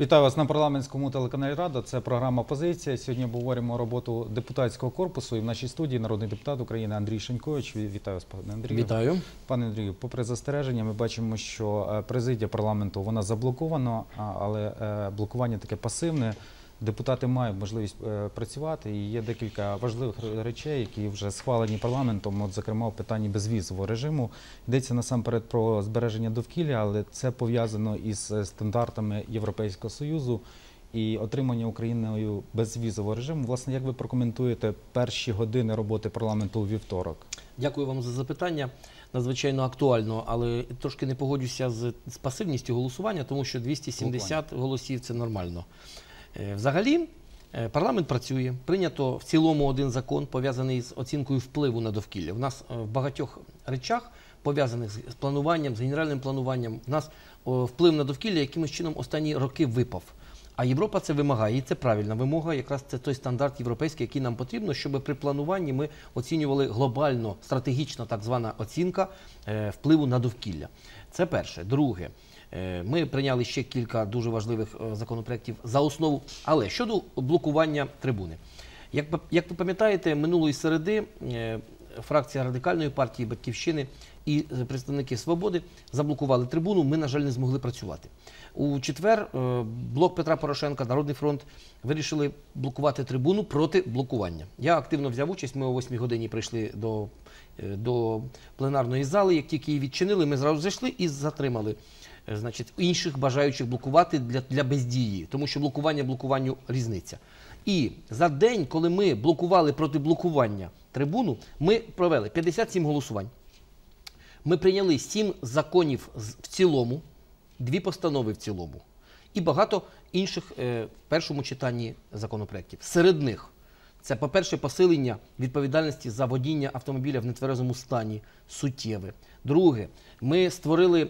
Вітаю вас на парламентському телеканалі Рада. Це програма «Позиція». Сьогодні обговоримо роботу депутатського корпусу. І в нашій студії народний депутат України Андрій Шинькович. Вітаю вас, пане Андрію. Вітаю. Пане Андрію, попри застереження, ми бачимо, що президія парламенту, вона заблокована, але блокування таке пасивне. Депутати мають можливість працювати, і є декілька важливих речей, які вже схвалені парламентом, от, зокрема, в питанні безвізового режиму. Йдеться насамперед про збереження довкілля, але це пов'язано із стандартами Європейського Союзу і отримання Україною безвізового режиму. Власне, як ви прокоментуєте перші години роботи парламенту у вівторок? Дякую вам за запитання. Надзвичайно актуально, але трошки не погоджуся з пасивністю голосування, тому що 270 голосів – це нормально. Взагалі, парламент працює, прийнято в цілому один закон, пов'язаний з оцінкою впливу на довкілля. У нас в багатьох речах, пов'язаних з плануванням, з генеральним плануванням, у нас вплив на довкілля якимось чином останні роки випав. А Європа це вимагає, і це правильна вимога, якраз це той стандарт європейський, який нам потрібно, щоб при плануванні ми оцінювали глобально, стратегічно так звана оцінка впливу на довкілля. Це перше. Друге. Ми прийняли ще кілька дуже важливих законопроєктів за основу, але щодо блокування трибуни. Як ви пам'ятаєте, минулої середи фракція Радикальної партії, Батьківщини і представники «Свободи» заблокували трибуну, ми, на жаль, не змогли працювати. У четвер блок Петра Порошенка, Народний фронт вирішили блокувати трибуну проти блокування. Я активно взяв участь, ми о 8 годині прийшли до пленарної зали, як тільки її відчинили, ми зразу зайшли і затримали інших бажаючих блокувати для бездії, тому що блокування-блокуванню різниця. І за день, коли ми блокували проти блокування трибуну, ми провели 57 голосувань. Ми прийняли 7 законів в цілому, 2 постанови в цілому і багато інших в першому читанні законопроєктів. Серед них це, по-перше, посилення відповідальності за водіння автомобіля в нетверезому стані, суттєве. Друге, ми створили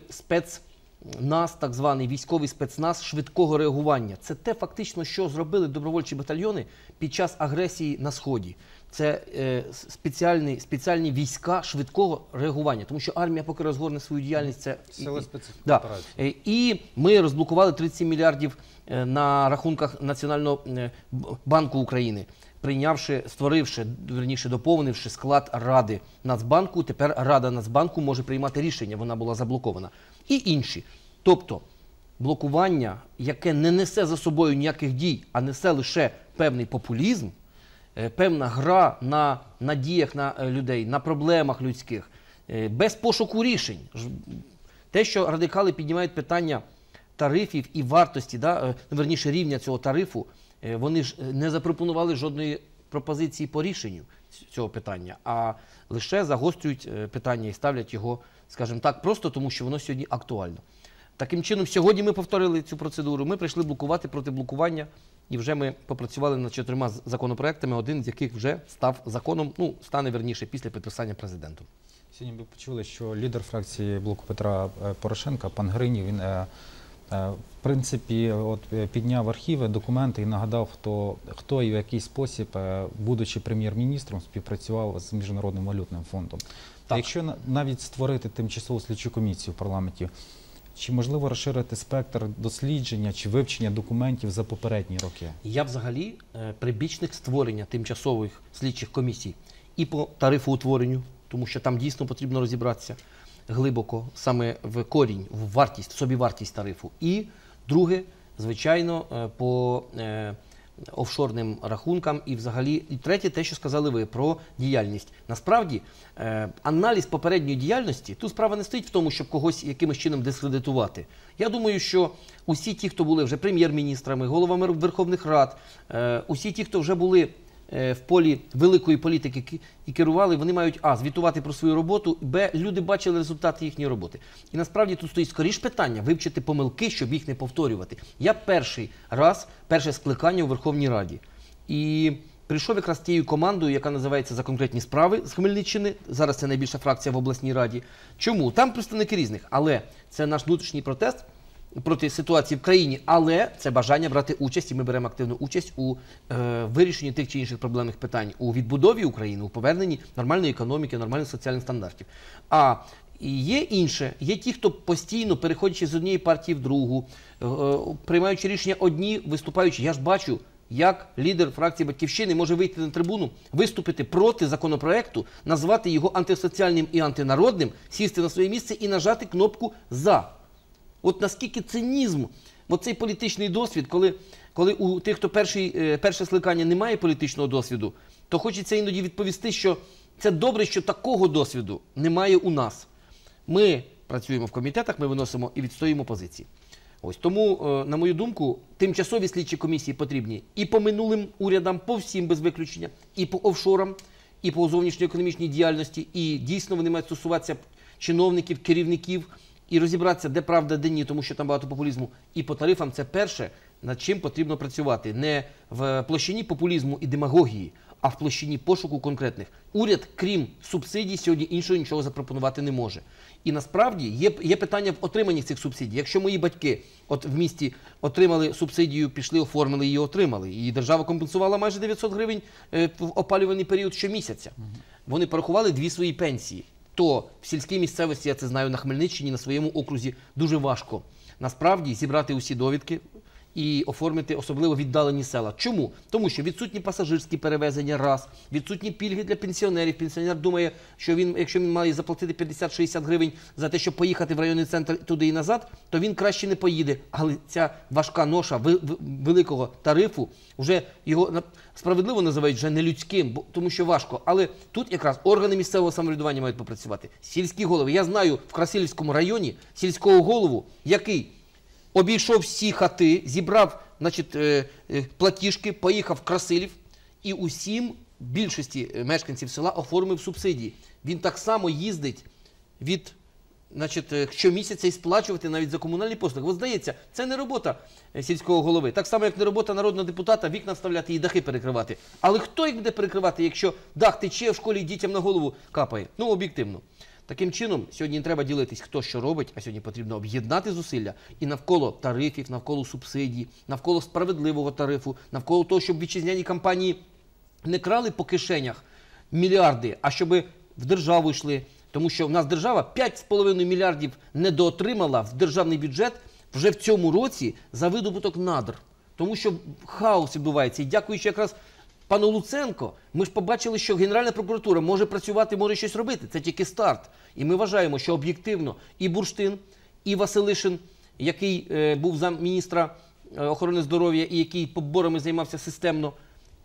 так званий військовий спецназ швидкого реагування. Це те фактично, що зробили добровольчі батальйони під час агресії на Сході. Це спеціальні війська швидкого реагування, тому що армія поки розгорне свою діяльність. Це сила специфічна операція. І ми розблокували 37 мільярдів на рахунках Національного банку України, доповнивши склад Ради Нацбанку. Тепер Рада Нацбанку може приймати рішення, вона була заблокована. І інші. Тобто блокування, яке не несе за собою ніяких дій, а несе лише певний популізм, певна гра на надіях на людей, на проблемах людських, без пошуку рішень. Те, що радикали піднімають питання тарифів і вартості, рівня цього тарифу, вони ж не запропонували жодної пропозиції по рішенню цього питання, а лише загострюють питання і ставлять його, скажімо так, просто тому, що воно сьогодні актуально. Таким чином, сьогодні ми повторили цю процедуру, ми прийшли блокувати проти блокування, і вже ми попрацювали над 4 законопроектами, один з яких вже став законом, стане, після підписання президенту. Сьогодні ми почули, що лідер фракції блоку Петра Порошенка, пан Гринів, він, в принципі, підняв архіви, документи і нагадав, хто і в який спосіб, будучи прем'єр-міністром, співпрацював з Міжнародним валютним фондом. Якщо навіть створити тимчасову слідчу комісію в парламенті, чи можливо розширити спектр дослідження чи вивчення документів за попередні роки? Я взагалі прибічник створення тимчасових слідчих комісій і по тарифоутворенню, тому що там дійсно потрібно розібратися глибоко, саме в корінь, в собівартість тарифу. І друге, звичайно, по офшорним рахункам і взагалі. І третє, те, що сказали ви, про діяльність. Насправді, аналіз попередньої діяльності, тут справа не стоїть в тому, щоб когось якимось чином дискредитувати. Я думаю, що усі ті, хто були вже прем'єр-міністрами, головами Верховних Рад, усі ті, хто вже були в полі великої політики і керували, вони мають, а, звітувати про свою роботу, б, люди бачили результати їхньої роботи. І насправді тут стоїть скоріше питання вивчити помилки, щоб їх не повторювати. Я перше скликання у Верховній Раді. І прийшов якраз тією командою, яка називається «За конкретні справи» з Хмельниччини. Зараз це найбільша фракція в обласній раді. Чому? Там представники різних, але це наш внутрішній протест проти ситуації в країні, але це бажання брати участь, і ми беремо активну участь у вирішенні тих чи інших проблемних питань, у відбудові України, у поверненні нормальної економіки, нормальних соціальних стандартів. А І є інше, є ті, хто постійно, переходячи з однієї партії в другу, приймаючи рішення одні, виступаючи. Я ж бачу, як лідер фракції «Батьківщини» може вийти на трибуну, виступити проти законопроекту, назвати його антисоціальним і антинародним, сісти на своє місце і нажати кнопку «За». От наскільки цинізм, оцей політичний досвід, коли у тих, хто перше скликання не має політичного досвіду, то хочеться іноді відповісти, що це добре, що такого досвіду немає у нас. Ми працюємо в комітетах, ми виносимо і відстоюємо позиції. Ось тому, на мою думку, тимчасові слідчі комісії потрібні і по минулим урядам, по всім без виключення, і по офшорам, і по зовнішньоекономічній діяльності, і дійсно вони мають стосуватися чиновників, керівників, і розібратися, де правда, де ні, тому що там багато популізму. І по тарифам це перше, над чим потрібно працювати. Не в площині популізму і демагогії, а в площині пошуку конкретних. Уряд, крім субсидій, сьогодні іншого нічого запропонувати не може. І насправді є питання в отриманні цих субсидій. Якщо мої батьки в місті отримали субсидію, пішли, оформили її, отримали. І держава компенсувала майже 900 гривень в опалювальний період щомісяця. Вони порахували дві свої пенсії. То в сільській місцевості, я це знаю, на Хмельниччині, на своєму окрузі, дуже важко насправді зібрати усі довідки і оформити особливо віддалені села. Чому? Тому що відсутні пасажирські перевезення, раз, відсутні пільги для пенсіонерів. Пенсіонер думає, що якщо він має заплатити 50-60 гривень за те, щоб поїхати в районний центр туди і назад, то він краще не поїде. Але ця важка ноша великого тарифу, вже його справедливо називають вже нелюдським, тому що важко. Але тут якраз органи місцевого самоврядування мають попрацювати. Сільські голови. Я знаю в Красильському районі сільського голову, який обійшов всі хати, зібрав платіжки, поїхав в Красилів і усім, більшості мешканців села, оформив субсидії. Він так само їздить щомісяця і сплачувати навіть за комунальні послуги. От здається, це не робота сільського голови. Так само, як не робота народного депутата, вікна вставляти і дахи перекривати. Але хто їх буде перекривати, якщо дах тече в школі і дітям на голову капає? Ну, об'єктивно. Таким чином, сьогодні не треба ділитись, хто що робить, а сьогодні потрібно об'єднати зусилля і навколо тарифів, навколо субсидій, навколо справедливого тарифу, навколо того, щоб вітчизняні компанії не крали по кишенях мільярди, а щоб в державу йшли. Тому що в нас держава 5,5 мільярдів недоотримала в державний бюджет вже в цьому році за видобуток надр. Тому що хаос відбувається. І дякуючи якраз пану Луценко, ми ж побачили, що Генеральна прокуратура може працювати, може щось робити. Це тільки старт. І ми вважаємо, що об'єктивно і Бурштин, і Василишин, який був замміністра охорони здоров'я і який поборами займався системно,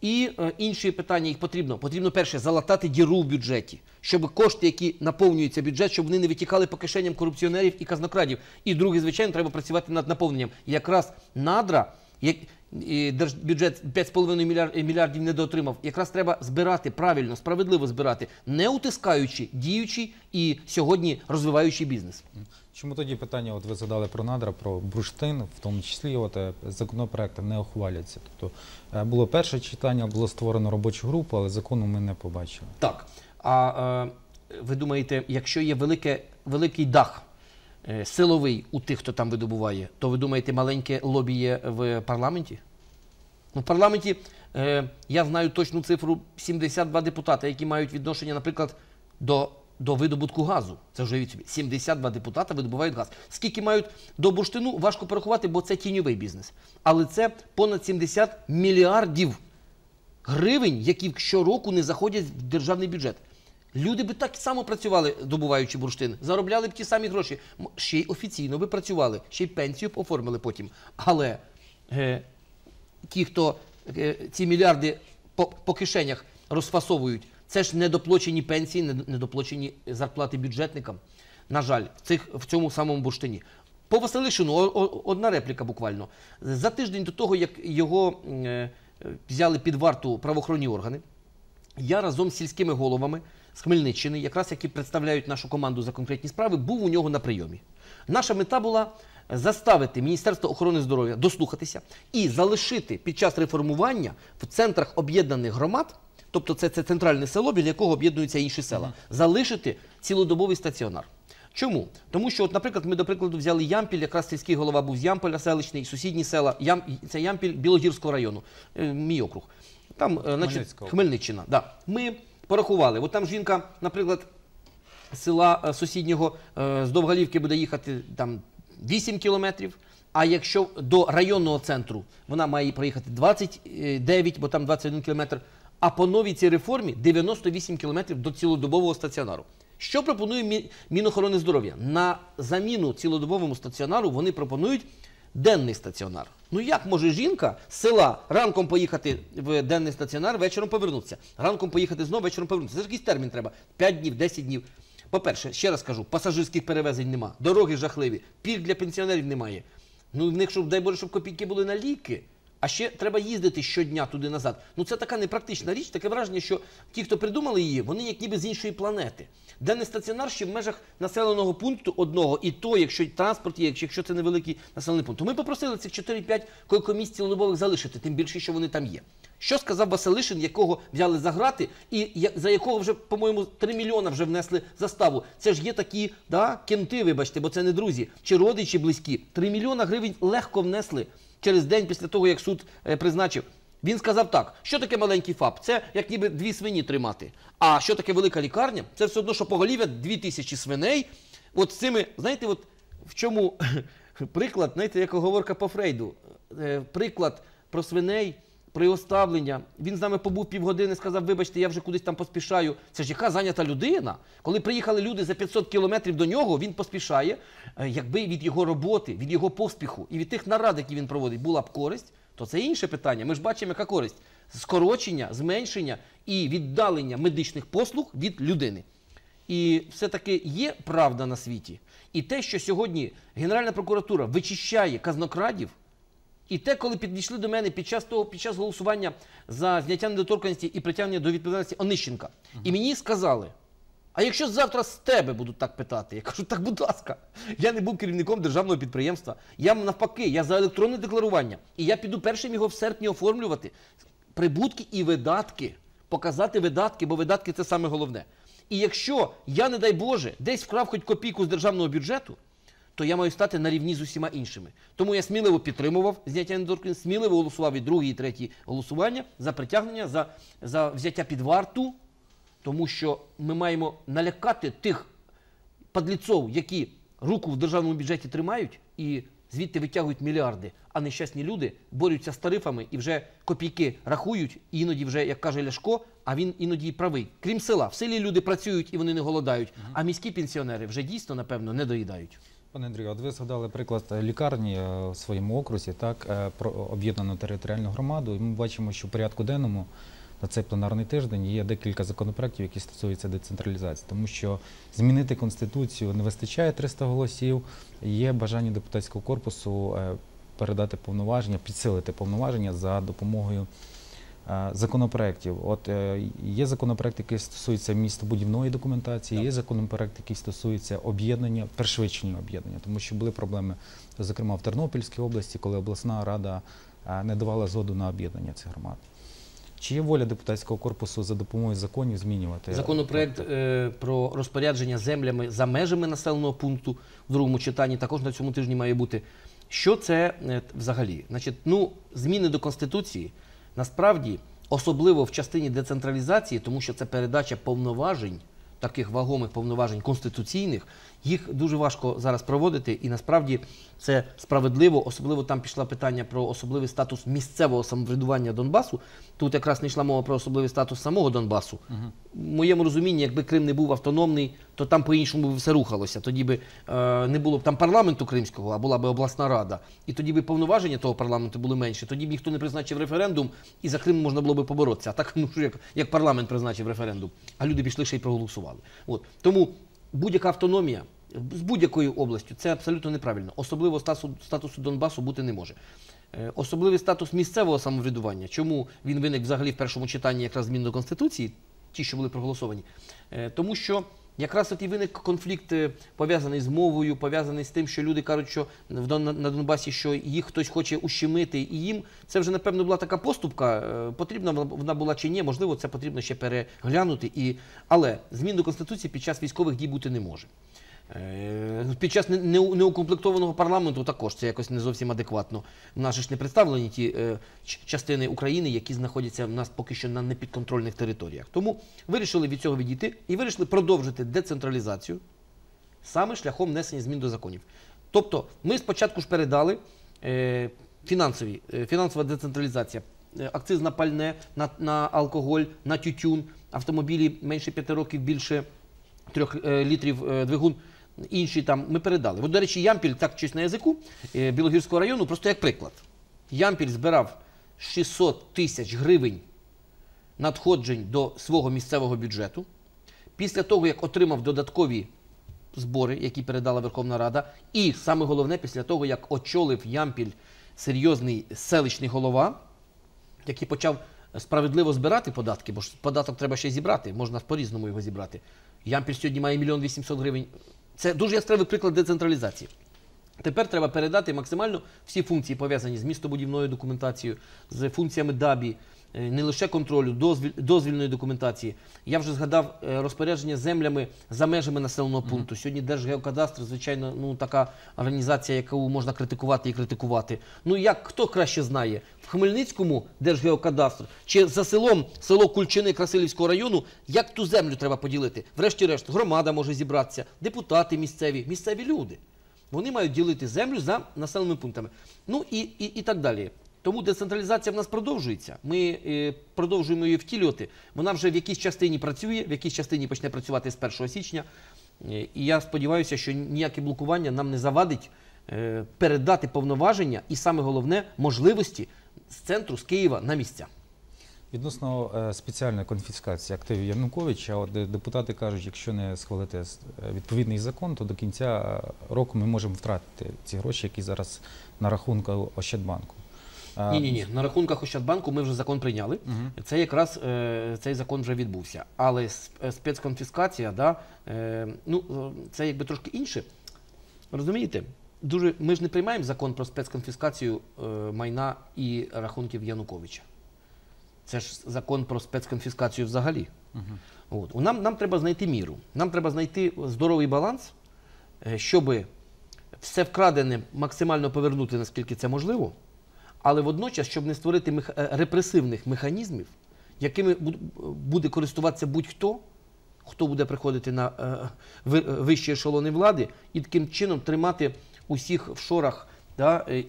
і інші питання їх потрібно. Потрібно, перше, залатати діру в бюджеті, щоб кошти, які наповнюються бюджет, щоб вони не витікали по кишеням корупціонерів і казнокрадів. І друге, звичайно, треба працювати над наповненням. Якраз надра, бюджет 5,5 мільярдів недоотримав, якраз треба збирати правильно, справедливо збирати, не утискаючи діючий і сьогодні розвиваючий бізнес. Чому тоді питання, от ви задали про надра, про Бурштин, в тому числі законопроекти не ухваляться? Тобто було перше читання, було створено робочу групу, але закону ми не побачили. Так, а ви думаєте, якщо є великий дах силовий у тих, хто там видобуває, то ви думаєте, маленьке лобі є в парламенті? В парламенті, я знаю точну цифру, 72 депутати, які мають відношення, наприклад, до видобутку газу. Це вже від собі. 72 депутати видобувають газ. Скільки мають до бурштину, важко порахувати, бо це тіньовий бізнес. Але це понад 70 мільярдів гривень, які щороку не заходять в державний бюджет. Люди би так само працювали, добуваючи бурштин, заробляли б ті самі гроші, ще й офіційно би працювали, ще й пенсію б оформили потім. Але ті, хто ці мільярди по кишенях розфасовують, це ж недоплачені пенсії, недоплачені зарплати бюджетникам, на жаль, в цьому самому бурштині. По Василишину одна репліка буквально. За тиждень до того, як його взяли під варту правоохоронні органи, я разом з сільськими головами з Хмельниччини, якраз які представляють нашу команду за конкретні справи, був у нього на прийомі. Наша мета була заставити Міністерство охорони здоров'я дослухатися і залишити під час реформування в центрах об'єднаних громад, тобто це центральне село, біля якого об'єднуються інші села, залишити цілодобовий стаціонар. Чому? Тому що, наприклад, ми, до прикладу, взяли Ямпіль, якраз сільський голова був з Ямпіля селищний, сусідні села, це Ямпіль Білогирського району, мій округ. Там, значить, Хмельниччина. Ми порахували. От там жінка, наприклад, села сусіднього з Довгалівки буде їхати там 8 кілометрів, а якщо до районного центру вона має проїхати 29, бо там 21 кілометр, а по новій цій реформі 98 кілометрів до цілодобового стаціонару. Що пропонує Мінохорони здоров'я? На заміну цілодобовому стаціонару вони пропонують денний стаціонар. Ну як може жінка з села ранком поїхати в денний стаціонар, вечором повернутися? Ранком поїхати знову, вечором повернутися. Це ж якийсь термін треба. 5 днів, 10 днів. По-перше, ще раз кажу, пасажирських перевезень нема, дороги жахливі, пільг для пенсіонерів немає. Ну в них, щоб, дай Боже, щоб копійки були на ліки. А ще треба їздити щодня туди-назад. Ну це така непрактична річ, таке враження, що ті, хто придумали її, вони як ніби з іншої планети. Денний стаціонар ще в межах населеного пункту одного, і то, якщо транспорт є, якщо це невеликий населений пункт. Ми попросили цих 4-5 койко-місць цілодобових залишити, тим більше, що вони там є. Що сказав Василишин, якого взяли за грати, і за якого вже, по-моєму, 3 мільйона вже внесли заставу. Це ж є такі, да, кенти, вибачте, бо це не друзі, чи родичі близькі. 3 мільйона гривень легко внесли через день після того, як суд призначив. Він сказав так, що таке маленький ФАП? Це як ніби 2 свині тримати. А що таке велика лікарня? Це все одно, що поголів'я 2000 свиней. От з цими, знаєте, от в чому приклад, знаєте, як оговорка по Фрейду, приклад про свиней, про його ставлення. Він з нами побув півгодини, сказав, вибачте, я вже кудись там поспішаю. Це ж яка зайнята людина? Коли приїхали люди за 500 кілометрів до нього, він поспішає. Якби від його роботи, від його поспіху і від тих нарад, які він проводить, була б користь, то це інше питання. Ми ж бачимо, яка користь. Скорочення, зменшення і віддалення медичних послуг від людини. І все-таки є правда на світі. І те, що сьогодні Генеральна прокуратура вичищає казнокрадів, і те, коли підійшли до мене під час голосування за зняття недоторканності і притягнення до відповідальності Онищенка, і мені сказали, а якщо завтра з тебе будуть так питати? Я кажу, так будь ласка, я не був керівником державного підприємства, я навпаки, я за електронне декларування, і я піду першим його в серпні оформлювати. Прибутки і видатки, показати видатки, бо видатки це саме головне. І якщо я, не дай Боже, десь вкрав хоч копійку з державного бюджету, то я маю стати на рівні з усіма іншими. Тому я сміливо підтримував зняття недоторканності, сміливо голосував і друге, і третє голосування за притягнення, за взяття під варту, тому що ми маємо налякати тих падліців, які руку в державному бюджеті тримають і звідти витягують мільярди, а нещасні люди борються з тарифами і вже копійки рахують, і іноді вже, як каже Ляшко, а він іноді і правий. Крім села, в селі люди працюють і вони не голодають, а міські пенсіонери вже дійсно, напевно, не доїдають. Пане Андрію, от ви згадали приклад лікарні в своєму окрузі, про об'єднану територіальну громаду. І ми бачимо, що в порядку денному на цей пленарний тиждень є декілька законопроєктів, які стосуються децентралізації. Тому що змінити Конституцію не вистачає 300 голосів, є бажання депутатського корпусу передати повноваження, підсилити повноваження за допомогою законопроєктів. От є законопроєкт, який стосується містобудівної документації, є законопроєкт, який стосується об'єднання, пришвидшення об'єднання, тому що були проблеми, зокрема в Тернопільській області, коли обласна рада не давала згоду на об'єднання цих громад. Чи є воля депутатського корпусу за допомогою законів змінювати? Законопроєкт про розпорядження землями за межами населеного пункту в другому читанні також на цьому тижні має бути. Що це взагалі? Значить, ну, зміни до Конституції. Насправді, особливо в частині децентралізації, тому що це передача повноважень, таких вагомих повноважень конституційних, їх дуже важко зараз проводити, і насправді це справедливо, особливо там пішло питання про особливий статус місцевого самоврядування Донбасу, тут якраз не йшла мова про особливий статус самого Донбасу. В моєму розумінні, якби Крим не був автономний, то там по-іншому все рухалося, тоді би не було б там парламенту кримського, а була б обласна рада, і тоді би повноваження того парламенту були менше, тоді б ніхто не призначив референдум, і за Крим можна було б поборотися, а так, ну, як парламент призначив референдум, а люди пішли ще й проголосували. Тому будь-яка автономія з будь-якою областю – це абсолютно неправильно. Особливо статусу Донбасу бути не може. Особливий статус місцевого самоврядування, чому він виник взагалі в першому читанні якраз змін до Конституції, ті, що були проголосовані, тому що якраз от і виник конфлікт, пов'язаний з мовою, пов'язаний з тим, що люди кажуть, що на Донбасі, що їх хтось хоче ущемити, і їм це вже, напевно, була така поступка, потрібна вона була чи ні, можливо, це потрібно ще переглянути, але змін до Конституції під час військових дій бути не може. Під час неукомплектованого парламенту також це якось не зовсім адекватно. В нас ж не представлені ті частини України, які знаходяться в нас поки що на непідконтрольних територіях. Тому вирішили від цього відійти і вирішили продовжити децентралізацію саме шляхом внесення змін до законів. Тобто ми спочатку ж передали фінансова децентралізація, акциз на пальне, на алкоголь, на тютюн, автомобілі менше 5 років, більше 3 літрів двигун. Інші там ми передали. От, до речі, Ямпіль так чись на язику Білогирського району, просто як приклад. Ямпіль збирав 600 тисяч гривень надходжень до свого місцевого бюджету. Після того, як отримав додаткові збори, які передала Верховна Рада, і, саме головне, після того, як очолив Ямпіль серйозний селищний голова, який почав справедливо збирати податки, бо ж податок треба ще зібрати, можна по-різному його зібрати. Ямпіль сьогодні має 1 800 000 гривень. Це дуже яскравий приклад децентралізації. Тепер треба передати максимально всі функції, пов'язані з містобудівною документацією, з функціями ДАБІ, не лише контролю, дозвільної документації. Я вже згадав розпорядження землями за межами населеного пункту. Сьогодні Держгеокадастр, звичайно, така організація, яку можна критикувати і критикувати. Ну, як хто краще знає, в Хмельницькому Держгеокадастр чи за селом, село Кульчини Красильського району, як ту землю треба поділити? Врешті-решт, громада може зібратися, депутати місцеві, місцеві люди. Вони мають ділити землю за населеними пунктами. Ну, і так далі. Тому децентралізація в нас продовжується, ми продовжуємо її втілювати. Вона вже в якійсь частині працює, в якійсь частині почне працювати з 1 січня. І я сподіваюся, що ніяке блокування нам не завадить передати повноваження і, саме головне, можливості з центру, з Києва на місця. Відносно спеціальної конфіскації активів Януковича, депутати кажуть, якщо не схвалити відповідний закон, то до кінця року ми можемо втратити ці гроші, які зараз на рахунку Ощадбанку. Ні-ні-ні, на рахунках Ощадбанку ми вже закон прийняли, це якраз цей закон вже відбувся. Але спецконфіскація, ну, це якби трошки інше. Розумієте, ми ж не приймаємо закон про спецконфіскацію майна і рахунків Януковича. Це ж закон про спецконфіскацію взагалі. Нам треба знайти міру, нам треба знайти здоровий баланс, щоби все вкрадене максимально повернути, наскільки це можливо, але водночас, щоб не створити репресивних механізмів, якими буде користуватися будь-хто, хто буде приходити на вищі ешелони влади, і таким чином тримати усіх в шорах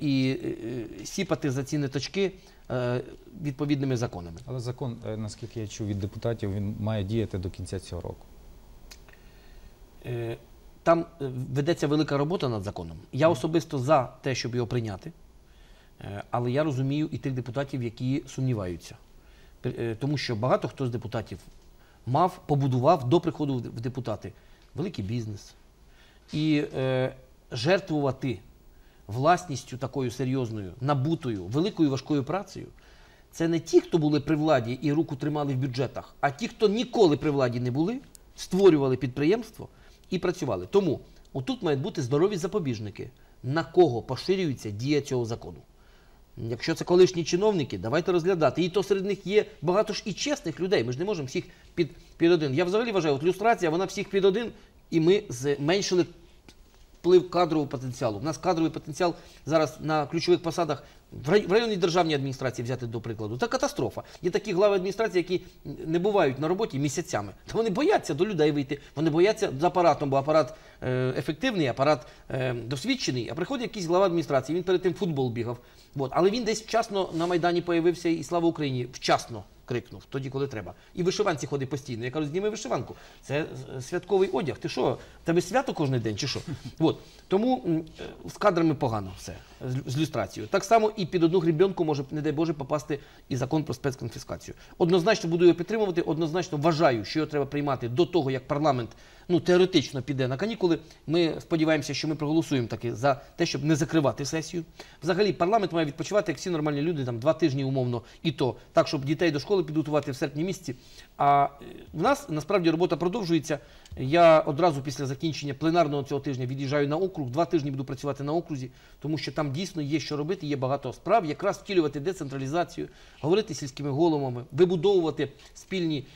і сіпати за ці ниточки відповідними законами. Але закон, наскільки я чув від депутатів, він має діяти до кінця цього року. Там ведеться велика робота над законом. Я особисто за те, щоб його прийняти. Але я розумію і тих депутатів, які сумніваються. Тому що багато хто з депутатів мав, побудував до приходу в депутати великий бізнес. І жертвувати власністю такою серйозною, набутою, великою важкою працею, це не ті, хто були при владі і руку тримали в бюджетах, а ті, хто ніколи при владі не були, створювали підприємство і працювали. Тому отут мають бути здорові запобіжники, на кого поширюється дія цього закону. Якщо це колишні чиновники, давайте розглядати. І то серед них є багато ж і чесних людей, ми ж не можемо всіх під один. Я взагалі вважаю, люстрація, вона всіх під один, і ми зменшили вплив кадрового потенціалу. У нас кадровий потенціал зараз на ключових посадах в районній державній адміністрації взяти до прикладу. Це катастрофа. Є такі глави адміністрації, які не бувають на роботі місяцями. Та вони бояться до людей вийти, вони бояться з апаратом, бо апарат ефективний, апарат досвідчений. А приходить якийсь глава адміністрації, він перед тим в футбол бігав. Але він десь вчасно на Майдані появився і слава Україні, вчасно крикнув, тоді, коли треба. І в вишиванці ходить постійно. Я кажу, зніми вишиванку. Це святковий одяг. Ти що, в тебе свято кожен день чи що? Тому з кадрами погано все, з люстрацією. Так само і під одну гребенку може, не дай Боже, попасти і закон про спецконфіскацію. Однозначно буду його підтримувати, однозначно вважаю, що його треба приймати до того, як парламент, ну, теоретично піде на канікули. Ми сподіваємося, що ми проголосуємо таки за те, щоб не закривати сесію. Взагалі, парламент має відпочивати, як всі нормальні люди, там 2 тижні умовно і то, так, щоб дітей до школи підготувати в серпні місяці. А в нас, насправді, робота продовжується. Я одразу після закінчення пленарного цього тижня від'їжджаю на округ, 2 тижні буду працювати на окрузі, тому що там дійсно є що робити, є багато справ, якраз втілювати децентралізацію, говорити з сільськими головами, вибудовувати спільні,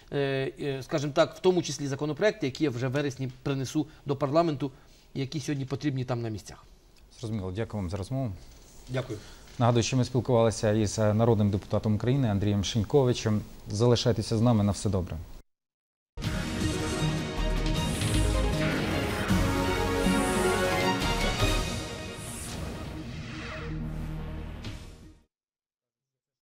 скажімо так, в тому числі законопроекти, які я вже в вересні принесу до парламенту які сьогодні потрібні там на місцях. Зрозуміло. Дякую вам за розмову. Дякую. Нагадую, що ми спілкувалися із народним депутатом України Андрієм Шиньковичем. Залишайтеся з нами. На все добре.